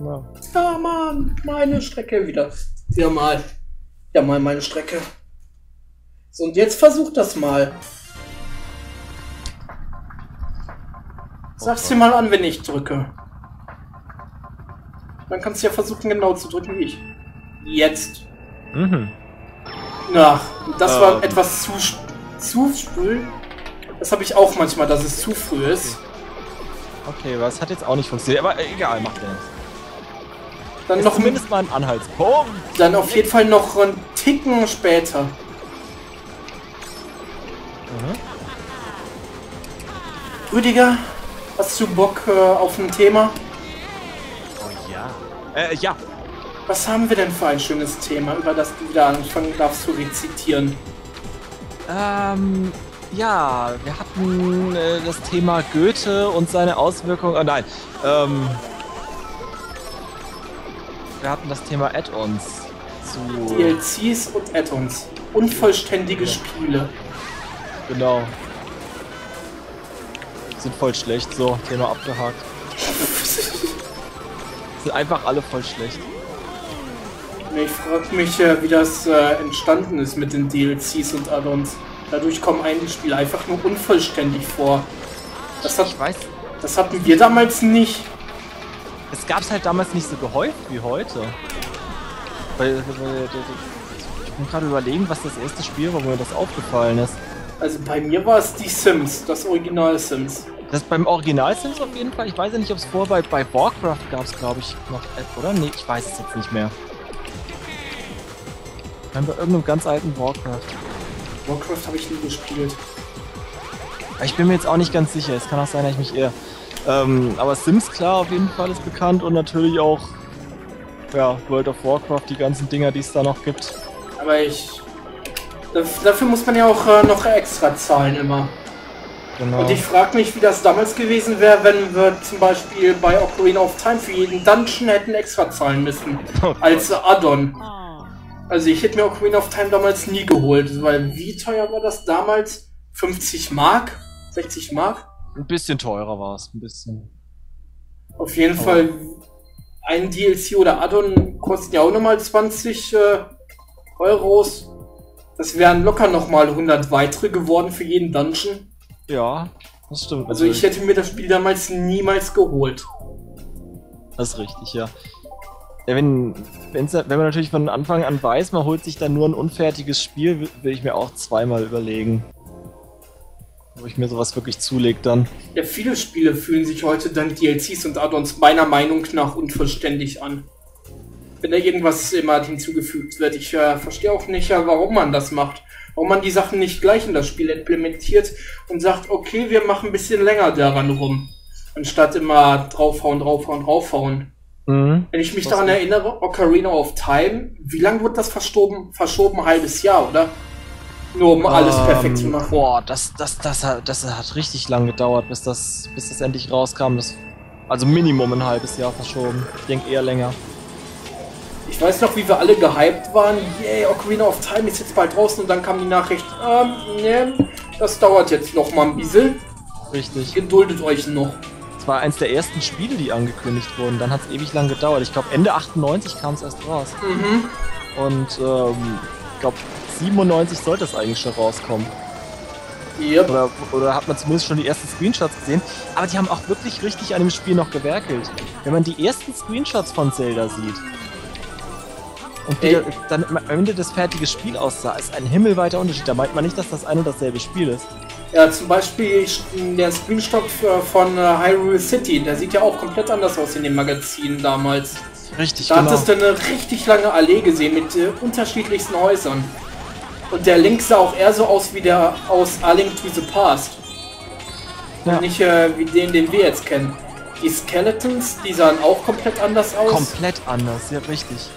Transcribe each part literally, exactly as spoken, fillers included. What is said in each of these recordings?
Ja, ja Mann, meine Strecke wieder. Ja mal. Ja mal meine Strecke. So, und jetzt versuch das mal. Sag's dir mal an, wenn ich drücke. Dann kannst du ja versuchen, genau zu drücken wie ich. Jetzt. Mhm. Ach, das ähm. war etwas zu, zu früh. Das habe ich auch manchmal, dass es zu früh ist. Okay, was okay, hat jetzt auch nicht funktioniert, aber egal, macht ja nichts. Dann ist noch mindestens mal ein Anhaltspunkt. Dann auf jeden Fall noch einen Ticken später. Mhm. Rüdiger, hast du Bock äh, auf ein Thema? Oh ja. Äh, ja. Was haben wir denn für ein schönes Thema, über das du wieder anfangen darfst zu rezitieren? Ähm, ja, wir hatten äh, das Thema Goethe und seine Auswirkungen. Oh nein, ähm, wir hatten das Thema Add-ons zu D L Cs und Add-ons. Unvollständige ja. Spiele. Genau. Sind voll schlecht, so, Thema abgehakt. Sind einfach alle voll schlecht. Ich frage mich, wie das äh, entstanden ist mit den D L Cs und Add-ons. Dadurch kommen einige Spiele einfach nur unvollständig vor. Das hat, ich weiß. Das hatten wir damals nicht. Es gab es halt damals nicht so gehäuft wie heute. Weil, weil, ich bin gerade überlegen, was das erste Spiel war, wo mir das aufgefallen ist. Also bei mir war es die Sims, das Original Sims. Das beim Original Sims auf jeden Fall. Ich weiß ja nicht, ob es vor bei, bei Warcraft gab es, glaube ich, noch App, oder? Nee, ich weiß es jetzt nicht mehr. Bei irgendeinem ganz alten Warcraft. Warcraft habe ich nie gespielt. Ich bin mir jetzt auch nicht ganz sicher. Es kann auch sein, dass ich mich irre. Ähm, aber Sims, klar, auf jeden Fall ist bekannt. Und natürlich auch ja, World of Warcraft, die ganzen Dinger, die es da noch gibt. Aber ich... Dafür muss man ja auch äh, noch extra zahlen immer. Genau. Und ich frage mich, wie das damals gewesen wäre, wenn wir zum Beispiel bei Ocarina of Time für jeden Dungeon hätten extra zahlen müssen. Oh, als Add-on. Also ich hätte mir auch Queen of Time damals nie geholt, weil wie teuer war das damals? fünfzig Mark? sechzig Mark? Ein bisschen teurer war es, ein bisschen. Auf jeden oh. Fall, ein D L C oder Add-on kostet ja auch nochmal zwanzig äh, Euros. Das wären locker nochmal hundert weitere geworden für jeden Dungeon. Ja, das stimmt. Also natürlich. Ich hätte mir das Spiel damals niemals geholt. Das ist richtig, ja. Ja, wenn, wenn's, wenn man natürlich von Anfang an weiß, man holt sich dann nur ein unfertiges Spiel, will ich mir auch zweimal überlegen. Ob ich mir sowas wirklich zulege dann. Ja, viele Spiele fühlen sich heute dank D L Cs und Add-ons meiner Meinung nach unvollständig an. Wenn da irgendwas immer hinzugefügt wird, ich äh, verstehe auch nicht, ja, warum man das macht. Warum man die Sachen nicht gleich in das Spiel implementiert und sagt, okay, wir machen ein bisschen länger daran rum. Anstatt immer draufhauen, draufhauen, draufhauen. Wenn ich mich daran erinnere, Ocarina of Time, wie lange wurde das verstoben, verschoben? Ein halbes Jahr, oder? Nur um ähm, alles perfekt zu machen. Boah, das, das, das, das, das hat richtig lang gedauert, bis das, bis das endlich rauskam. Das, also Minimum ein halbes Jahr verschoben. Ich denke eher länger. Ich weiß noch, wie wir alle gehypt waren. Yay, yeah, Ocarina of Time ist jetzt bald draußen. Und dann kam die Nachricht, ähm, nee, das dauert jetzt noch mal ein bisschen. Richtig. Geduldet euch noch. War eins der ersten Spiele, die angekündigt wurden. Dann hat es ewig lang gedauert. Ich glaube, Ende achtundneunzig kam es erst raus. Mhm. Und ähm, ich glaube, siebenundneunzig sollte es eigentlich schon rauskommen. Yep. Oder, oder hat man zumindest schon die ersten Screenshots gesehen. Aber die haben auch wirklich richtig an dem Spiel noch gewerkelt. Wenn man die ersten Screenshots von Zelda sieht und die dann am Ende das fertige Spiel aussah, ist ein himmelweiter Unterschied. Da meint man nicht, dass das ein und dasselbe Spiel ist. Ja, zum Beispiel der Screenshot von Hyrule City, der sieht ja auch komplett anders aus in dem Magazin damals. Richtig, da genau. Da hattest du eine richtig lange Allee gesehen mit äh, unterschiedlichsten Häusern. Und der Link sah auch eher so aus wie der aus A Link to the Past. Ja. Und nicht äh, wie den, den wir jetzt kennen. Die Skeletons, die sahen auch komplett anders aus. Komplett anders, ja richtig.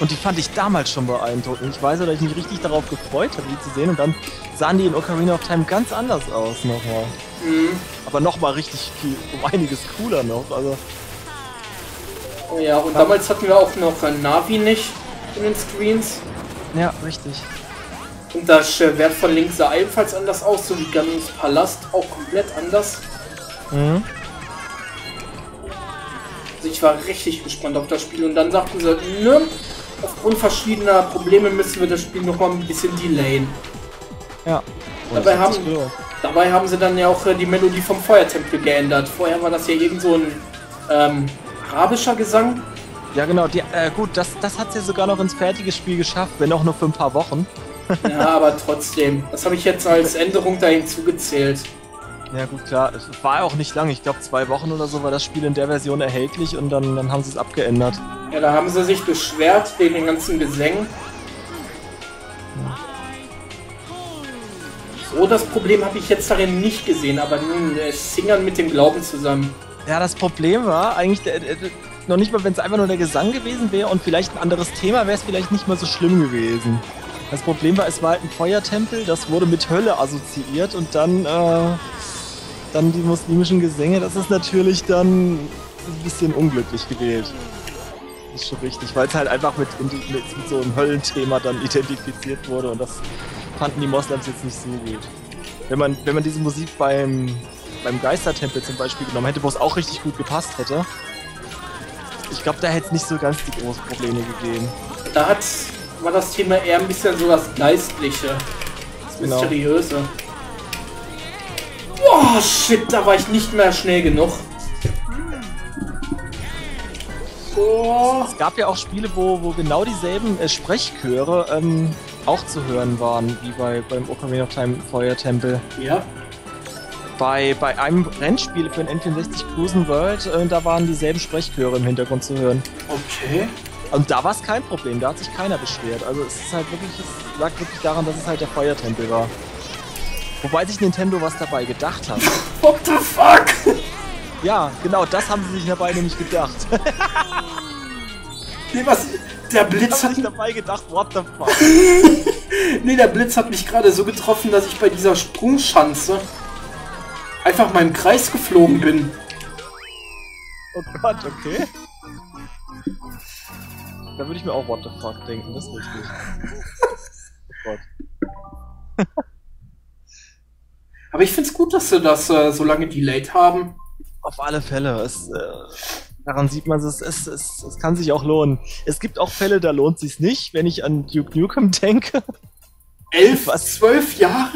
Und die fand ich damals schon beeindruckend. Ich weiß, dass ich mich richtig darauf gefreut habe, die zu sehen. Und dann sahen die in Ocarina of Time ganz anders aus nochmal. Mhm. Aber nochmal richtig viel, um einiges cooler noch. Also. Oh ja, und damals hatten wir auch noch Navi nicht in den Screens. Ja, richtig. Und das Schwert von Link sah ebenfalls anders aus, so wie Ganons Palast, auch komplett anders. Mhm. Also ich war richtig gespannt auf das Spiel und dann sagten sie, ne, aufgrund verschiedener Probleme müssen wir das Spiel noch mal ein bisschen delayen. Ja. Dabei haben, dabei haben sie dann ja auch die Melodie vom Feuertempel geändert. Vorher war das ja irgend so ein ähm, arabischer Gesang. Ja genau, die, äh, gut, das, das hat sie sogar noch ins fertige Spiel geschafft, wenn auch nur für ein paar Wochen. Ja, aber trotzdem. Das habe ich jetzt als Änderung dahin zugezählt. Ja gut, klar. Es war auch nicht lang. Ich glaube, zwei Wochen oder so war das Spiel in der Version erhältlich und dann, dann haben sie es abgeändert. Ja, da haben sie sich beschwert wegen den ganzen Gesängen. So, das Problem habe ich jetzt darin nicht gesehen, aber nun, es singern mit dem Glauben zusammen. Ja, das Problem war eigentlich... Der, der, noch nicht mal, wenn es einfach nur der Gesang gewesen wäre und vielleicht ein anderes Thema, wäre es vielleicht nicht mal so schlimm gewesen. Das Problem war, es war halt ein Feuertempel, das wurde mit Hölle assoziiert und dann, äh, dann die muslimischen Gesänge, das ist natürlich dann ein bisschen unglücklich gewählt. Das ist schon richtig, weil es halt einfach mit, mit, mit so einem Höllenthema dann identifiziert wurde und das fanden die Moslems jetzt nicht so gut. Wenn man, wenn man diese Musik beim, beim Geistertempel zum Beispiel genommen hätte, wo es auch richtig gut gepasst hätte, ich glaube, da hätte es nicht so ganz die großen Probleme gegeben. Da hat, war das Thema eher ein bisschen so das Geistliche, das Mysteriöse. Genau. Oh shit, da war ich nicht mehr schnell genug. Oh. Es gab ja auch Spiele, wo, wo genau dieselben äh, Sprechchöre ähm, auch zu hören waren, wie bei, beim Ocarina of Time Feuertempel. Ja. Bei, bei einem Rennspiel für den N vierundsechzig Cruis'n World, äh, da waren dieselben Sprechchöre im Hintergrund zu hören. Okay. Und da war es kein Problem, da hat sich keiner beschwert. Also es ist halt wirklich, es lag wirklich daran, dass es halt der Feuertempel war. Wobei sich Nintendo was dabei gedacht hat. What the fuck? Ja, genau, das haben sie sich dabei nämlich gedacht. Nee, was? Der Blitz hat mich dabei gedacht, what the fuck? Nee, der Blitz hat mich gerade so getroffen, dass ich bei dieser Sprungschanze einfach mal im Kreis geflogen bin. Oh Gott, okay. Da würde ich mir auch what the fuck denken, das ist richtig. Oh Gott. Aber ich find's gut, dass sie das äh, so lange delayed haben. Auf alle Fälle. Es, äh, daran sieht man, es, es, es, es kann sich auch lohnen. Es gibt auch Fälle, da lohnt sich's nicht, wenn ich an Duke Nukem denke. Elf, was? Zwölf Jahre?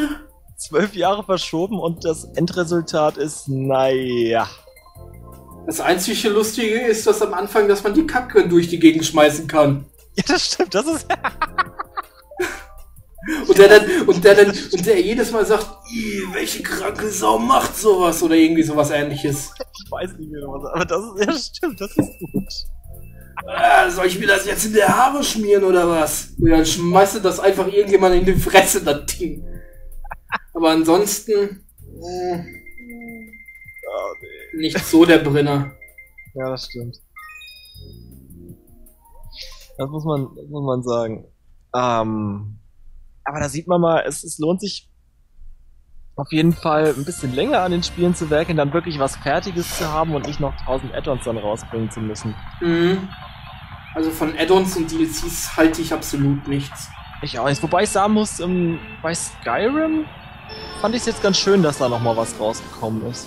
Zwölf Jahre verschoben und das Endresultat ist, naja. Das einzige Lustige ist, dass am Anfang, dass man die Kacke durch die Gegend schmeißen kann. Ja, das stimmt, das ist... und, der dann, und, der dann, und der jedes Mal sagt, welche kranke Sau macht sowas oder irgendwie sowas Ähnliches. Ich weiß nicht mehr, was, aber das ist, ja, stimmt, das ist gut. Ah, soll ich mir das jetzt in der Haare schmieren oder was? Und dann schmeißt du das einfach irgendjemand in die Fresse, das Ding. Aber ansonsten... Mh, oh, nee. Nicht so der Brenner. Ja, das stimmt. Das muss man, das muss man sagen. Ähm, aber da sieht man mal, es, es lohnt sich auf jeden Fall ein bisschen länger an den Spielen zu werken, dann wirklich was Fertiges zu haben und nicht noch tausend Add-ons dann rausbringen zu müssen. Mhm. Also von Add-ons und D L Cs halte ich absolut nichts. Ich auch nicht. Wobei ich sagen muss, um, bei Skyrim fand ich es jetzt ganz schön, dass da nochmal was rausgekommen ist.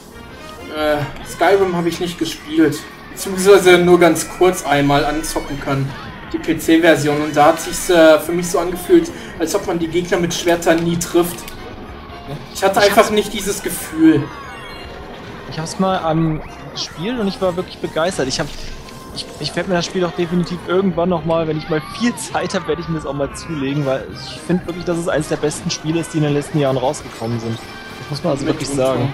Äh, Skyrim habe ich nicht gespielt, beziehungsweise nur ganz kurz einmal anzocken können, die P C-Version. Und da hat sich's äh, für mich so angefühlt, als ob man die Gegner mit Schwertern nie trifft. Ich hatte ich einfach nicht dieses Gefühl. Ich habe es mal am Spiel und ich war wirklich begeistert. Ich habe, ich, ich werde mir das Spiel doch definitiv irgendwann nochmal, wenn ich mal viel Zeit habe, werde ich mir das auch mal zulegen, weil ich finde wirklich, dass es eines der besten Spiele ist, die in den letzten Jahren rausgekommen sind. Das muss man also wirklich sagen.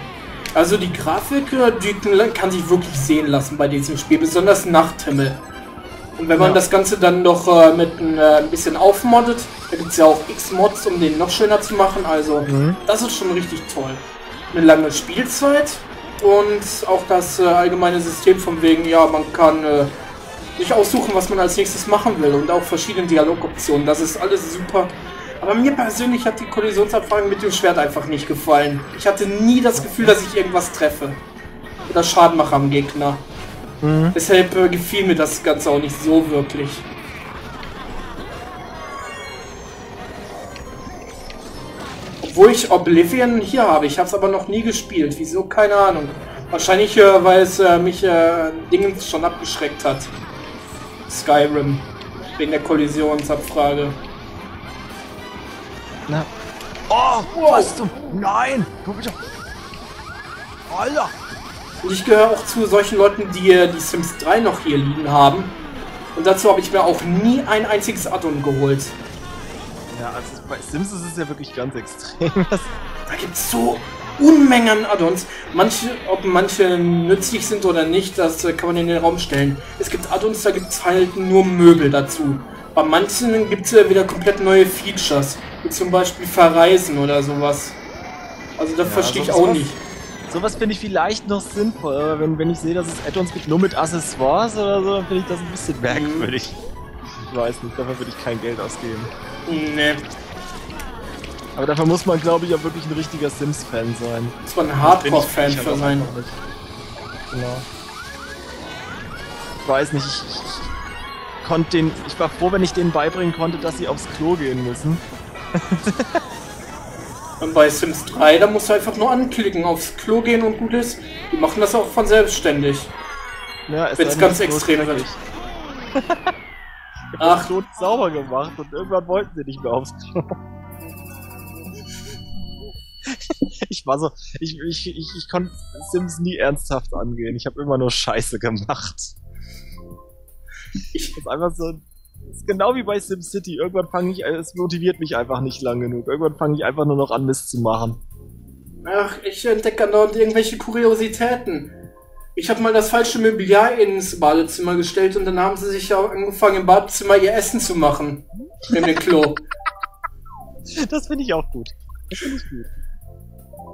Also die Grafik, die kann sich wirklich sehen lassen bei diesem Spiel, besonders Nachthimmel. Und wenn man ja. das Ganze dann noch äh, mit äh, ein bisschen aufmoddet, da gibt es ja auch X-Mods, um den noch schöner zu machen, also mhm. das ist schon richtig toll. Eine lange Spielzeit und auch das äh, allgemeine System von wegen, ja, man kann äh, sich aussuchen, was man als nächstes machen will und auch verschiedene Dialogoptionen, das ist alles super. Aber mir persönlich hat die Kollisionsabfrage mit dem Schwert einfach nicht gefallen. Ich hatte nie das Gefühl, dass ich irgendwas treffe. Oder Schaden mache am Gegner. Mhm. Deshalb äh, gefiel mir das Ganze auch nicht so wirklich. Obwohl ich Oblivion hier habe, ich habe es aber noch nie gespielt. Wieso? Keine Ahnung. Wahrscheinlich, äh, weil es äh, mich äh, Dingens schon abgeschreckt hat. Skyrim. Wegen der Kollisionsabfrage. Na. Oh! Wow. Was du? Nein! Du bist doch... Alter! Und ich gehöre auch zu solchen Leuten, die die Sims drei noch hier liegen haben. Und dazu habe ich mir auch nie ein einziges Addon geholt. Ja, also bei Sims ist es ja wirklich ganz extrem. Da gibt es so Unmengen Addons. Manche, ob manche nützlich sind oder nicht, das kann man in den Raum stellen. Es gibt Addons, da gibt es halt nur Möbel dazu. Bei manchen gibt es wieder komplett neue Features. Wie zum Beispiel Verreisen oder sowas. Also das ja, verstehe ich auch was? nicht. Sowas finde ich vielleicht noch sinnvoll, aber wenn, wenn ich sehe, dass es Add-ons gibt, nur mit Accessoires oder so, dann finde ich das ein bisschen merkwürdig. Ich weiß nicht, dafür würde ich kein Geld ausgeben. Nee. Aber dafür muss man, glaube ich, auch wirklich ein richtiger Sims-Fan sein. Muss man ein Hardcore-Fan für sein. Genau. Ich weiß nicht, ich, ich konnte den, ich war froh, wenn ich denen beibringen konnte, dass sie aufs Klo gehen müssen. Und bei Sims drei, da musst du einfach nur anklicken, aufs Klo gehen und gut ist. Die machen das auch von selbstständig. Ja, es wenn es ganz extrem wird. Ach, das Klo sauber gemacht und irgendwann wollten sie nicht mehr aufs Klo. Ich war so, ich, ich, ich, ich konnte Sims nie ernsthaft angehen. Ich habe immer nur Scheiße gemacht. Ich hab's einfach so. Das ist genau wie bei SimCity. Irgendwann fange ich, es motiviert mich einfach nicht lang genug. Irgendwann fange ich einfach nur noch an, Mist zu machen. Ach, ich entdecke andauernd irgendwelche Kuriositäten. Ich habe mal das falsche Mobiliar ins Badezimmer gestellt und dann haben sie sich ja angefangen, im Badezimmer ihr Essen zu machen. In dem Klo. Das finde ich auch gut. Das finde ich gut.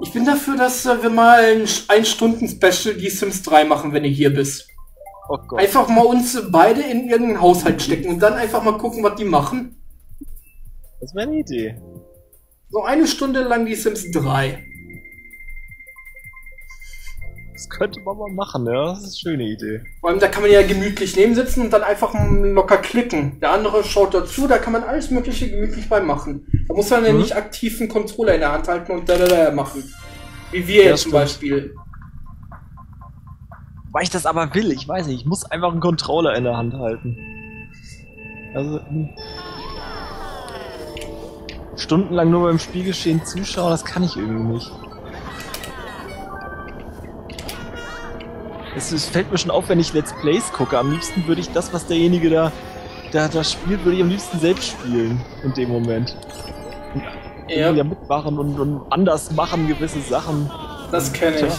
Ich bin dafür, dass wir mal ein ein Stunden Special die Sims drei machen, wenn du hier bist. Oh Gott. Einfach mal uns beide in irgendeinen Haushalt stecken und dann einfach mal gucken, was die machen. Das wäre eine Idee. So eine Stunde lang die Sims drei. Das könnte man mal machen, ja. Das ist eine schöne Idee. Vor allem, da kann man ja gemütlich nebensitzen und dann einfach locker klicken. Der andere schaut dazu, da kann man alles Mögliche gemütlich bei machen. Da muss man hm? ja nicht aktiv einen Controller in der Hand halten und da da da machen. Wie wir ja, jetzt stimmt. zum Beispiel. Weil ich das aber will, ich weiß nicht, ich muss einfach einen Controller in der Hand halten. Also stundenlang nur beim Spielgeschehen zuschauen, das kann ich irgendwie nicht. Es, es fällt mir schon auf, wenn ich Let's Plays gucke. Am liebsten würde ich das, was derjenige da, da, da spielt, würde ich am liebsten selbst spielen in dem Moment. Ja, ja mitmachen und, und anders machen gewisse Sachen. Das kenne ich.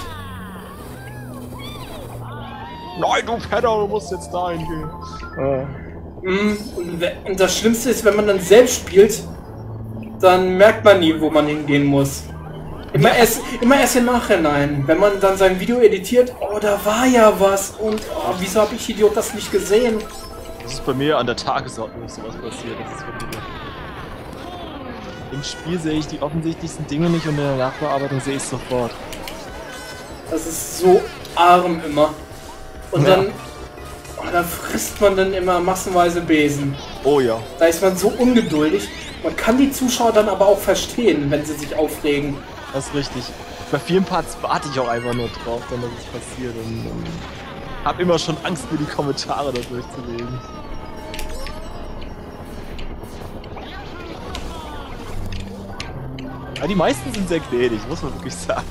Nein, du Penner, du musst jetzt dahin gehen. Äh. Mm, und, und das Schlimmste ist, wenn man dann selbst spielt, dann merkt man nie, wo man hingehen muss. Immer, ja. erst, immer erst im Nachhinein. Wenn man dann sein Video editiert, oh, da war ja was. Und oh, wieso habe ich Idiot das nicht gesehen? Das ist bei mir an der Tagesordnung sowas passiert. Das ist wirklich... Im Spiel sehe ich die offensichtlichsten Dinge nicht und in der Nachbearbeitung sehe ich es sofort. Das ist so arm immer. Und ja. dann, oh, dann frisst man dann immer massenweise Besen. Oh ja. Da ist man so ungeduldig. Man kann die Zuschauer dann aber auch verstehen, wenn sie sich aufregen. Das ist richtig. Bei vielen Parts warte ich auch einfach nur drauf, dann dass es passiert. Und, und hab immer schon Angst, mir die Kommentare da durchzulesen. Ja, die meisten sind sehr gnädig, muss man wirklich sagen.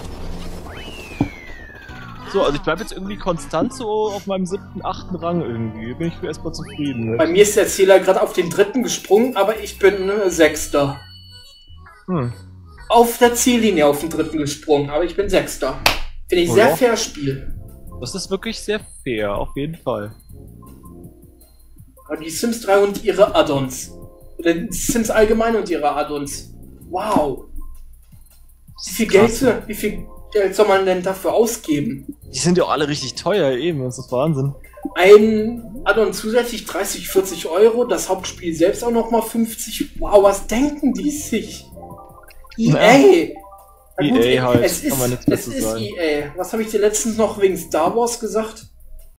So, also ich bleibe jetzt irgendwie konstant so auf meinem siebten, achten Rang irgendwie. Bin ich erstmal zufrieden. Ne? Bei mir ist der Zähler gerade auf den dritten gesprungen, aber ich bin Sechster. Hm. Auf der Ziellinie auf den dritten gesprungen, aber ich bin Sechster. Finde ich oh, sehr ja. fair Spiel. Das ist wirklich sehr fair, auf jeden Fall. Die Sims drei und ihre Addons. Oder die Sims allgemein und ihre Addons. Wow. Wie viel Geld für, wie viel Geld soll man denn dafür ausgeben? Die sind ja auch alle richtig teuer, eben, das ist Wahnsinn. Ein Addon zusätzlich dreißig, vierzig Euro, das Hauptspiel selbst auch nochmal fünfzig. Wow, was denken die sich? E A! Na, E A gut, halt, es ist, kann man nichts mehr zu sagen. E A. Was habe ich dir letztens noch wegen Star Wars gesagt?